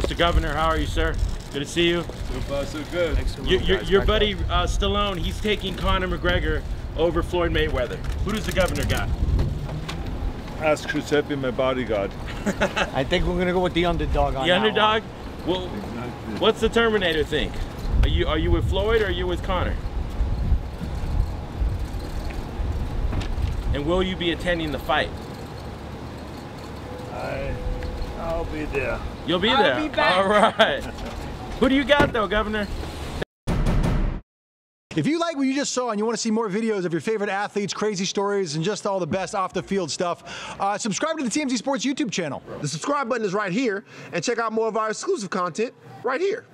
Mr. Governor, how are you, sir? Good to see you. So far, so good. Your buddy Stallone, he's taking Conor McGregor over Floyd Mayweather. Who does the governor got? Ask Giuseppe, my bodyguard. I think we're gonna go with the underdog on that. The underdog? Well, exactly. What's the Terminator think? Are you with Floyd or are you with Conor? And will you be attending the fight? I'll be there. You'll be there? I'll be back. All right. Who do you got though, Governor? If you like what you just saw and you want to see more videos of your favorite athletes, crazy stories, and just all the best off-the-field stuff, subscribe to the TMZ Sports YouTube channel. The subscribe button is right here, and check out more of our exclusive content right here.